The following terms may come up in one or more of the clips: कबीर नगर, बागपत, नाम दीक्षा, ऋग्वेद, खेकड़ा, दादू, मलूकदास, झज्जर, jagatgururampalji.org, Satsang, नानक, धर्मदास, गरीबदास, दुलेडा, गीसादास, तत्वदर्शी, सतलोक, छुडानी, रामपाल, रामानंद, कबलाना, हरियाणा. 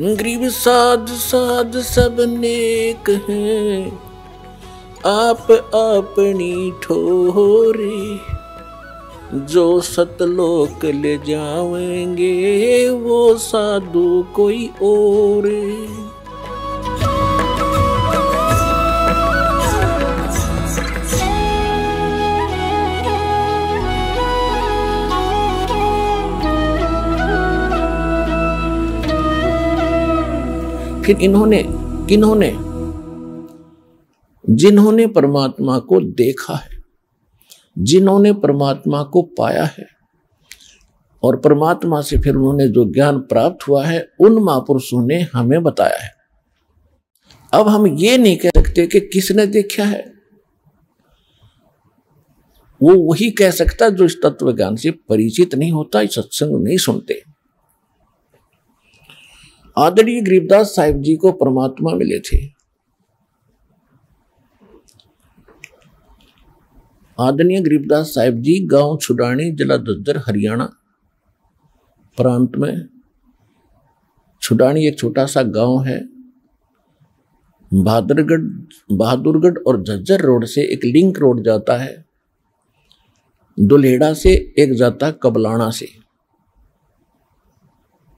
गरीब साध साध सब नेक हैं, आप अपनी ठोहरी। जो सतलोक ले जाएंगे वो साधु कोई और। फिर जिन्होंने परमात्मा को देखा है, जिन्होंने परमात्मा को पाया है और परमात्मा से फिर उन्होंने जो ज्ञान प्राप्त हुआ है, उन महापुरुषों ने हमें बताया है। अब हम ये नहीं कह सकते कि किसने देखा है, वो वही कह सकता जो इस तत्व ज्ञान से परिचित नहीं होता, इस सत्संग नहीं सुनते। आदरणीय गरीबदास साहिब जी को परमात्मा मिले थे। आदरणीय गरीबदास साहिब जी गांव छुडानी, जिला झज्जर, हरियाणा प्रांत में। छुडानी एक छोटा सा गांव है। बहादुरगढ़ और झज्जर रोड से एक लिंक रोड जाता है, दुलेडा से एक जाता कबलाना से।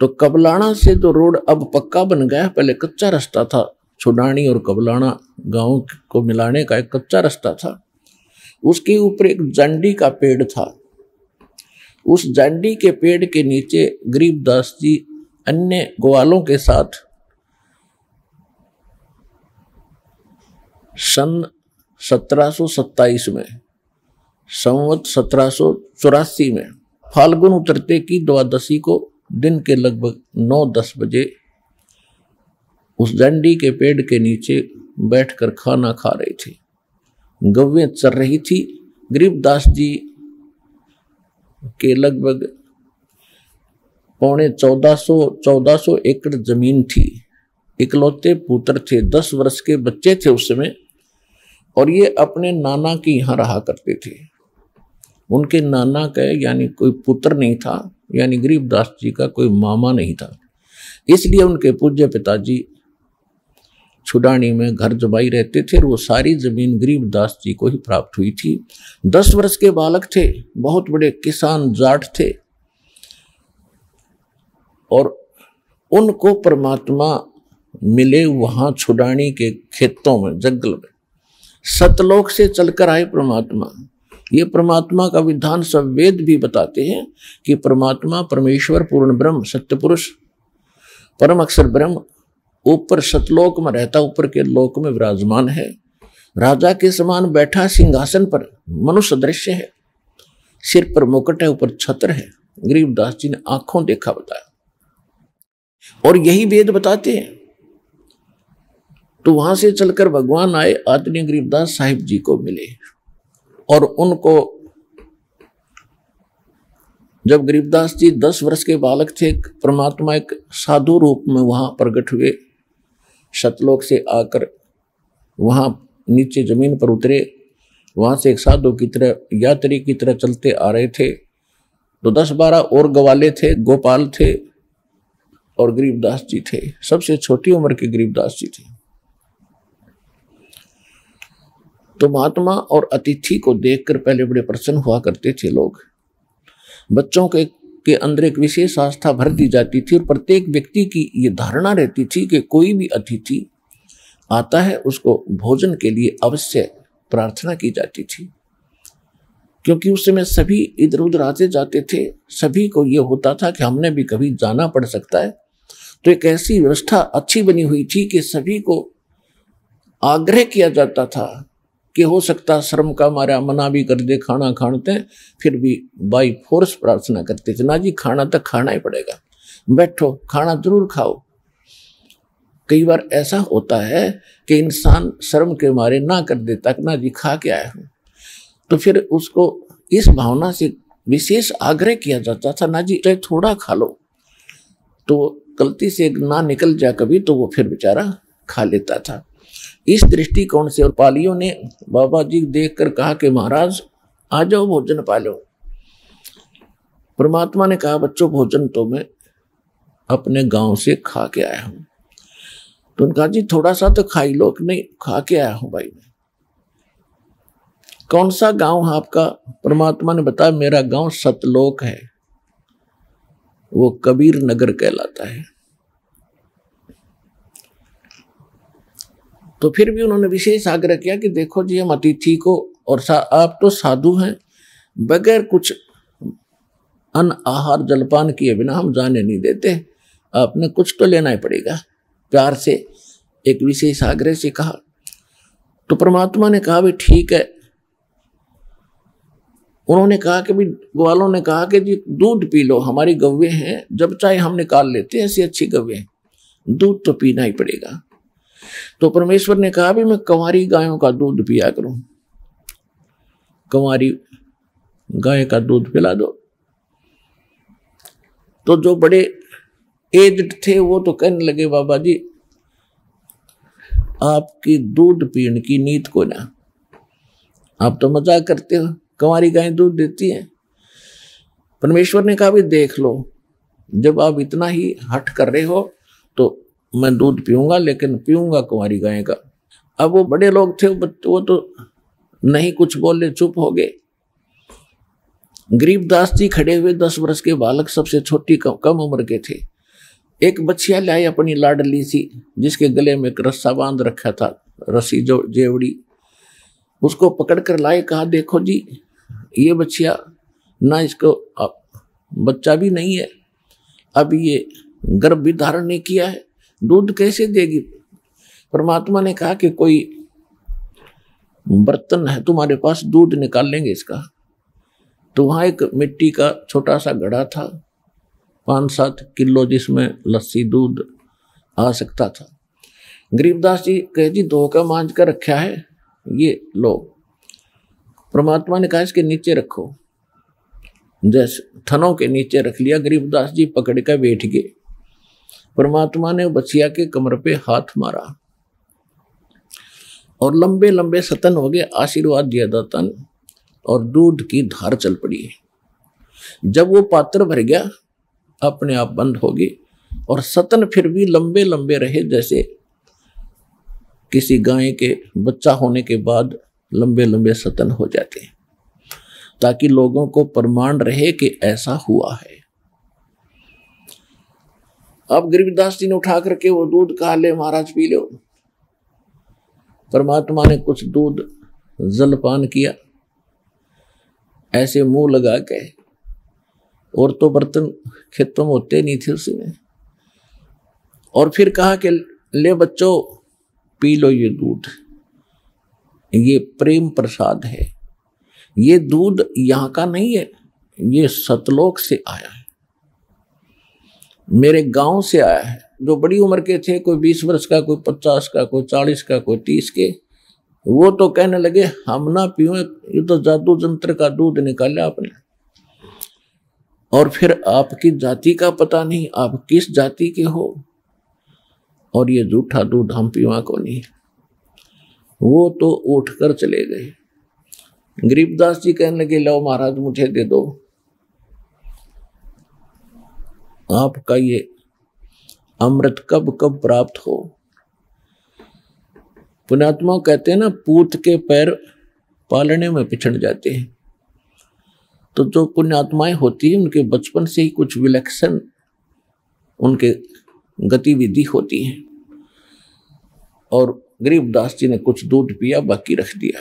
तो कबलाना से जो रोड अब पक्का बन गया, पहले कच्चा रास्ता था। छुडानी और कबलाना गांव को मिलाने का एक कच्चा रास्ता था। उसके ऊपर एक जांडी का पेड़ था। उस जांडी के पेड़ के नीचे गरीबदास जी अन्य ग्वालों के साथ सन 1727 में, संवत 1784 में फाल्गुन उतरते की द्वादशी को दिन के लगभग 9-10 बजे उस डंडी के पेड़ के नीचे बैठकर खाना खा रहे थे। गवें चर रही थी। गरीबदास जी के लगभग 1400 एकड़ जमीन थी। इकलौते पुत्र थे, 10 वर्ष के बच्चे थे उस समय, और ये अपने नाना के यहाँ रहा करते थे। उनके नाना का यानी कोई पुत्र नहीं था, यानी गरीबदास जी का कोई मामा नहीं था। इसलिए उनके पूज्य पिताजी छुडानी में घर जमाई रहते थे और वो सारी जमीन गरीबदास जी को ही प्राप्त हुई थी। 10 वर्ष के बालक थे, बहुत बड़े किसान जाट थे, और उनको परमात्मा मिले वहाँ छुडानी के खेतों में, जंगल में। सतलोक से चलकर आए परमात्मा। ये परमात्मा का विधान सब वेद भी बताते हैं कि परमात्मा परमेश्वर पूर्ण ब्रह्म सत्य पुरुष परम अक्षर ब्रह्म ऊपर सतलोक में रहता, ऊपर के लोक में विराजमान है। राजा के समान बैठा सिंहासन पर, मनुष्य दृश्य है, सिर पर मुकुट है, ऊपर छत्र है। गरीबदास जी ने आंखों देखा बताया, और यही वेद बताते हैं। तो वहां से चलकर भगवान आए, आदरणीय गरीबदास साहिब जी को मिले, और उनको जब गरीबदास जी 10 वर्ष के बालक थे, परमात्मा एक साधु रूप में वहाँ प्रकट हुए। सतलोक से आकर वहाँ नीचे जमीन पर उतरे, वहाँ से एक साधु की तरह, यात्री की तरह चलते आ रहे थे। तो 10-12 और ग्वाले थे, गोपाल थे, और गरीबदास जी थे। सबसे छोटी उम्र के गरीबदास जी थे। तो महात्मा और अतिथि को देखकर पहले बड़े प्रसन्न हुआ करते थे लोग। बच्चों के अंदर एक विशेष आस्था भर दी जाती थी, और प्रत्येक व्यक्ति की ये धारणा रहती थी कि कोई भी अतिथि आता है उसको भोजन के लिए अवश्य प्रार्थना की जाती थी, क्योंकि उस समय सभी इधर उधर आते जाते थे। सभी को ये होता था कि हमने भी कभी जाना पड़ सकता है। तो एक ऐसी व्यवस्था अच्छी बनी हुई थी कि सभी को आग्रह किया जाता था कि हो सकता शर्म का मारा मना भी कर दे खाना खाते, फिर भी बाई फोर्स प्रार्थना करते थे, ना जी खाना तो खाना ही पड़ेगा, बैठो खाना जरूर खाओ। कई बार ऐसा होता है कि इंसान शर्म के मारे ना कर देता, ना जी खा के आया हूँ, तो फिर उसको इस भावना से विशेष आग्रह किया जाता था, ना जी चाहे थोड़ा खा लो। तो गलती से ना निकल जाए कभी, तो वो फिर बेचारा खा लेता था। इस दृष्टिकोण से, और पालियों ने बाबा जी देखकर कहा कि महाराज आ जाओ भोजन पालो। परमात्मा ने कहा बच्चों भोजन तो मैं अपने गांव से खा के आया हूँ। तो उन्होंने कहा जी थोड़ा सा तो खाई लो, नहीं खा के आया हूँ भाई। कौन सा गांव है आपका? परमात्मा ने बताया मेरा गांव सतलोक है, वो कबीर नगर कहलाता है। तो फिर भी उन्होंने विशेष आग्रह किया कि देखो जी हम अतिथि को, और आप तो साधु हैं, बगैर कुछ अन्न आहार जलपान किए बिना हम जाने नहीं देते, आपने कुछ तो लेना ही पड़ेगा। प्यार से एक विशेष आग्रह से कहा। तो परमात्मा ने कहा भी ठीक है। उन्होंने कहा कि भी ग्वालों ने कहा कि जी दूध पी लो, हमारी गव्वे हैं, जब चाहे हम निकाल लेते हैं, ऐसी अच्छी गव्वे, दूध तो पीना ही पड़ेगा। तो परमेश्वर ने कहा भी मैं कंवारी गायों का दूध पिया करूं, कंवारी गाय का दूध पिला दो। तो जो बड़े एज्ड थे वो तो कहने लगे बाबा जी आपकी दूध पीने की नीत को ना, आप तो मजाक करते हो, कंवारी गाय दूध देती हैं। परमेश्वर ने कहा भी देख लो, जब आप इतना ही हट कर रहे हो तो मैं दूध पीऊंगा, लेकिन पीऊंगा कुंवारी गाय का। अब वो बड़े लोग थे, वो तो नहीं कुछ बोले, चुप हो गए। गरीबदास जी खड़े हुए, 10 वर्ष के बालक, सबसे छोटी कम उम्र के थे। एक बच्चिया लाई अपनी लाडली सी, जिसके गले में एक रस्सा बांध रखा था, रस्सी जो जेवड़ी, उसको पकड़ कर लाए। कहा देखो जी ये बच्चिया ना, इसको बच्चा भी नहीं है, अब ये गर्भ भी धारण नहीं किया है, दूध कैसे देगी? परमात्मा ने कहा कि कोई बर्तन है तुम्हारे पास, दूध निकाल लेंगे इसका। तो वहाँ एक मिट्टी का छोटा सा घड़ा था, 5-7 किलो, जिसमें लस्सी दूध आ सकता था। गरीबदास जी कहे जी धोखा मांझ कर रखा है, ये लो। परमात्मा ने कहा इसके नीचे रखो, जैसे थनों के नीचे रख लिया। गरीबदास जी पकड़ कर बैठ गए। परमात्मा ने बच्चिया के कमर पे हाथ मारा और लंबे लंबे सतन हो गए, आशीर्वाद दिया दाता ने, और दूध की धार चल पड़ी। जब वो पात्र भर गया अपने आप बंद हो गई, और सतन फिर भी लंबे लंबे रहे, जैसे किसी गाय के बच्चा होने के बाद लंबे लंबे सतन हो जाते हैं, ताकि लोगों को प्रमाण रहे कि ऐसा हुआ है। अब गरीबदास जी ने उठा करके वो दूध कहा ले महाराज पी लो। परमात्मा ने कुछ दूध जलपान किया, ऐसे मुंह लगा के, और तो बर्तन खेतों में होते नहीं थे उसमें। और फिर कहा कि ले बच्चों पी लो ये दूध, ये प्रेम प्रसाद है, ये दूध यहाँ का नहीं है, ये सतलोक से आया है, मेरे गांव से आया है। जो बड़ी उम्र के थे, कोई 20 वर्ष का, कोई 50 का, कोई 40 का, कोई 30 के, वो तो कहने लगे हम ना पियूं, ये तो जादू जंत्र का दूध निकाला आपने, और फिर आपकी जाति का पता नहीं आप किस जाति के हो, और ये झूठा दूध हम पीवा को नहीं। वो तो उठकर चले गए। गरीबदास जी कहने लगे लो महाराज मुझे दे दो, आपका ये अमृत कब कब प्राप्त हो। पुण्यात्मा कहते हैं ना, पूत के पैर पालने में पिछड़ जाते हैं। तो जो पुण्यात्माएं होती हैं उनके बचपन से ही कुछ विलक्षण उनके गतिविधि होती है। और गरीबदास जी ने कुछ दूध पिया, बाकी रख दिया,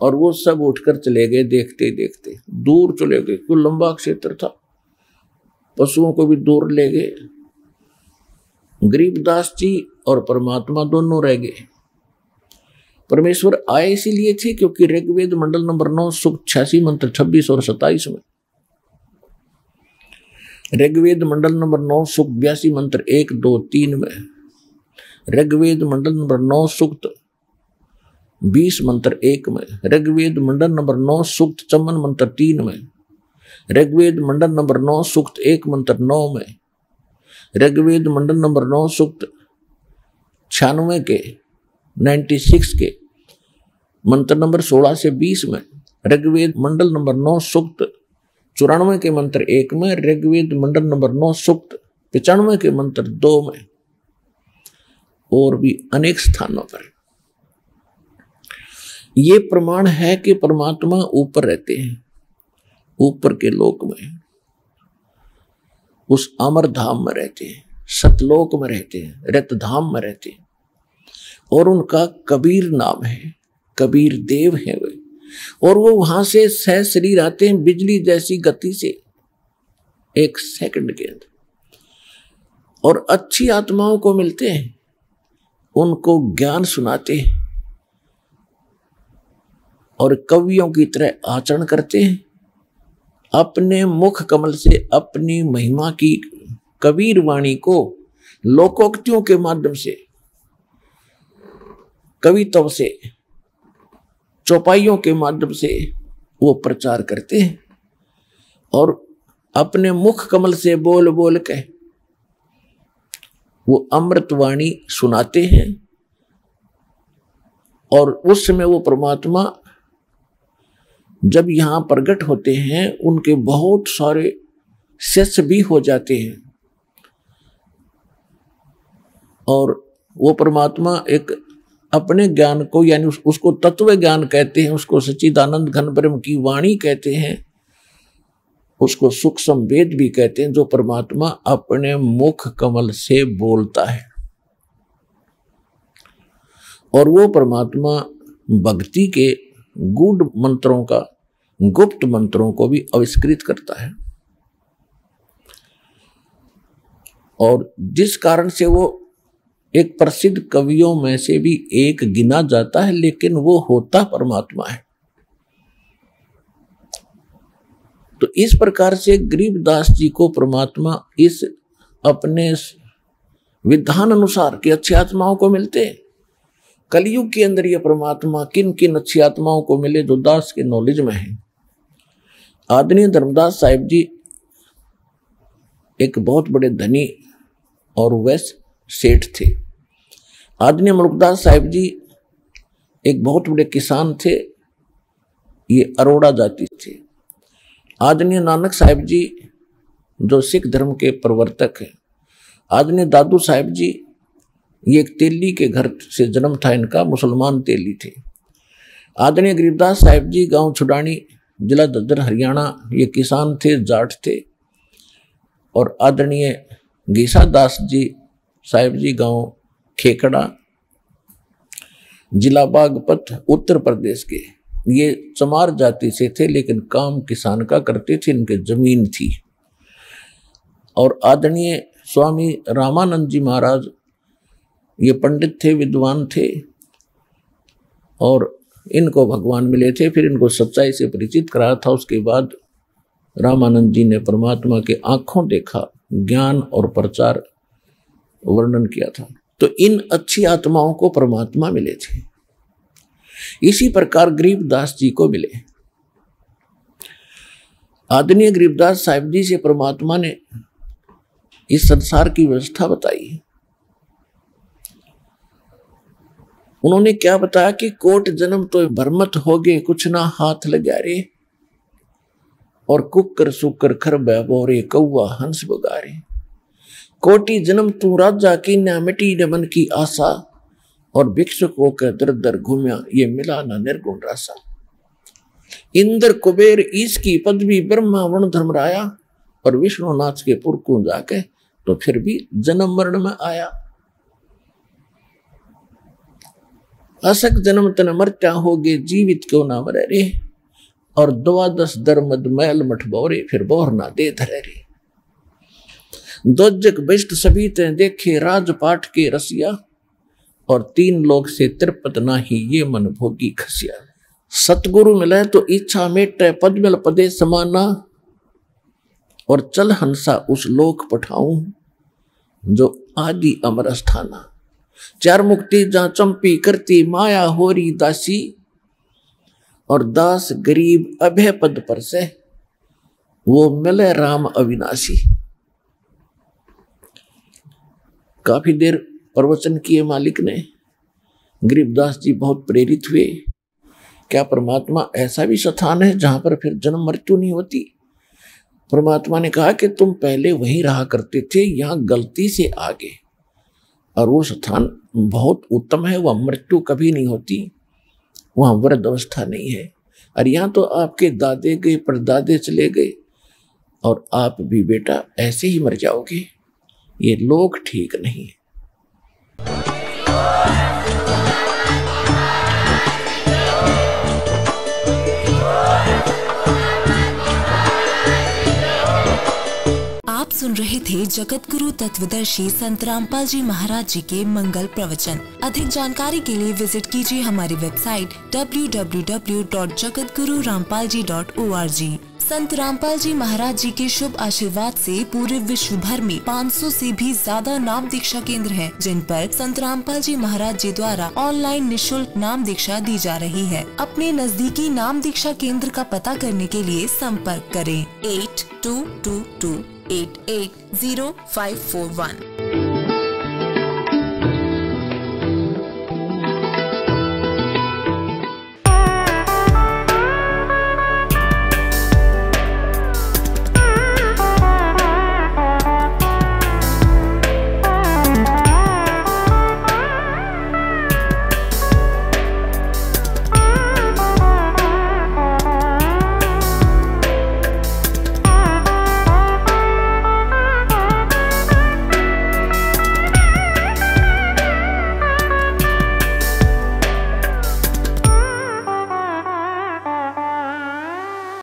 और वो सब उठकर चले गए। देखते देखते दूर चले गए, कोई लंबा क्षेत्र था, पशुओं को भी दूर ले गए। गरीबदास जी और परमात्मा दोनों रह गए। परमेश्वर आए इसीलिए थे क्योंकि ऋग्वेद मंडल नंबर 9 सूक्त 86 मंत्र 26 और 27 में, ऋग्वेद मंडल नंबर 9 सूक्त 82 मंत्र 1, 2, 3 में, ऋग्वेद मंडल नंबर 9 सूक्त 20 मंत्र 1 में, ऋग्वेद मंडल नंबर 9 सूक्त 54 मंत्र 3 में, ऋग्वेद मंडल नंबर 9 सूक्त 1 मंत्र 9 में, ऋग्वेद मंडल नंबर 9 सूक्त 96 के 96 के मंत्र नंबर 16 से 20 में, ऋग्वेद मंडल नंबर 9 सूक्त 94 के मंत्र 1 में, ऋग्वेद मंडल नंबर 9 सूक्त 95 के मंत्र 2 में और भी अनेक स्थानों पर ये प्रमाण है कि परमात्मा ऊपर रहते हैं, ऊपर के लोक में, उस अमर धाम में रहते हैं, सतलोक में रहते हैं, रत धाम में रहते हैं और उनका कबीर नाम है, कबीर देव है वे और वो वहां से सह शरीर आते हैं बिजली जैसी गति से एक सेकंड के अंदर और अच्छी आत्माओं को मिलते हैं, उनको ज्ञान सुनाते हैं और कवियों की तरह आचरण करते हैं, अपने मुख कमल से अपनी महिमा की कबीर वाणी को लोकोक्तियों के माध्यम से, कविताओं से, चौपाइयों के माध्यम से वो प्रचार करते हैं और अपने मुख कमल से बोल बोल के वो अमृत वाणी सुनाते हैं और उस समय वो परमात्मा जब यहाँ प्रकट होते हैं उनके बहुत सारे शिष्य भी हो जाते हैं और वो परमात्मा एक अपने ज्ञान को यानी उसको तत्व ज्ञान कहते हैं, उसको सच्चिदानंद घन ब्रह्म की वाणी कहते हैं, उसको सूक्ष्म वेद भी कहते हैं जो परमात्मा अपने मुख कमल से बोलता है और वो परमात्मा भक्ति के गूढ़ मंत्रों का, गुप्त मंत्रों को भी आविष्कृत करता है और जिस कारण से वो एक प्रसिद्ध कवियों में से भी एक गिना जाता है, लेकिन वो होता परमात्मा है। तो इस प्रकार से गरीबदास जी को परमात्मा इस अपने विधान अनुसार के अच्छी आत्माओं को मिलते हैं। कलयुग के अंदर ये परमात्मा किन किन अच्छी आत्माओं को मिले जो दास के नॉलेज में है। आदरणीय धर्मदास साहिब जी एक बहुत बड़े धनी और वैश्य सेठ थे। आदरणीय मलूकदास साहिब जी एक बहुत बड़े किसान थे, ये अरोड़ा जाति थे। आदरणीय नानक साहिब जी जो सिख धर्म के प्रवर्तक हैं। आदरणीय दादू साहिब जी, ये एक तेली के घर से जन्म था इनका, मुसलमान तेली थे। आदरणीय गरीबदास साहिब जी गांव छुडानी जिला झज्जर हरियाणा, ये किसान थे, जाट थे। और आदरणीय गीसादास जी साहिब जी गांव खेकड़ा जिला बागपत उत्तर प्रदेश के, ये चमार जाति से थे लेकिन काम किसान का करते थे, इनके जमीन थी। और आदरणीय स्वामी रामानंद जी महाराज, ये पंडित थे, विद्वान थे और इनको भगवान मिले थे, फिर इनको सच्चाई से परिचित कराया था। उसके बाद रामानंद जी ने परमात्मा के आंखों देखा ज्ञान और प्रचार वर्णन किया था। तो इन अच्छी आत्माओं को परमात्मा मिले थे, इसी प्रकार गरीबदास जी को मिले। आदरणीय गरीबदास साहिब जी से परमात्मा ने इस संसार की व्यवस्था बताई। उन्होंने क्या बताया कि कोट जन्म तो भरमत हो गए, कुछ ना हाथ लगा रे और कुकर सुकर खर बोरे कौआ हंस बगारे। कोटि जन्म तू राजा की न मिटी न मन की आशा और भिक्षुक होकर दर दर घूमया ये मिला न निर्गुण रासा। इंद्र कुबेर इसकी पदवी ब्रह्मा वरुण धर्मराया और विष्णुनाथ के पुर को जाके तो फिर भी जन्म मरण में आया। असक जन्म तन मरत्या होगे जीवित क्यों ना मरे रे और द्वादश दर मद मैल मठ बोरे फिर बोहर ना दे धरे रे। दोजक विष्ट सभी ते देखे राजपाठ के रसिया और तीन लोग से तिरपत नाही ये मन भोगी खसिया। सतगुरु मिले तो इच्छा मेटे पद्मल पदे समाना और चल हंसा उस लोक पठाऊं जो आदि अमर स्थाना। चार मुक्ति जहां चंपी करती माया होरी दासी और दास गरीब अभय पद पर से वो मिले राम अविनाशी। काफी देर प्रवचन किए मालिक ने, गरीबदास जी बहुत प्रेरित हुए। क्या परमात्मा ऐसा भी स्थान है जहां पर फिर जन्म मृत्यु नहीं होती? परमात्मा ने कहा कि तुम पहले वहीं रहा करते थे, यहाँ गलती से आ गए, और वो स्थान बहुत उत्तम है, वह मृत्यु कभी नहीं होती, वहाँ वृद्ध अवस्था नहीं है, और यहाँ तो आपके दादे गए परदादे चले गए और आप भी बेटा ऐसे ही मर जाओगे, ये लोग ठीक नहीं है। आप सुन रहे थे जगत गुरु तत्वदर्शी संत रामपाल जी महाराज जी के मंगल प्रवचन। अधिक जानकारी के लिए विजिट कीजिए हमारी वेबसाइट www.jagatgururampalji.org। संत रामपाल जी महाराज जी के शुभ आशीर्वाद से पूरे विश्व भर में 500 से भी ज्यादा नाम दीक्षा केंद्र हैं, जिन पर संत रामपाल जी महाराज जी द्वारा ऑनलाइन निशुल्क नाम दीक्षा दी जा रही है। अपने नजदीकी नाम दीक्षा केंद्र का पता करने के लिए संपर्क करें 8222880541।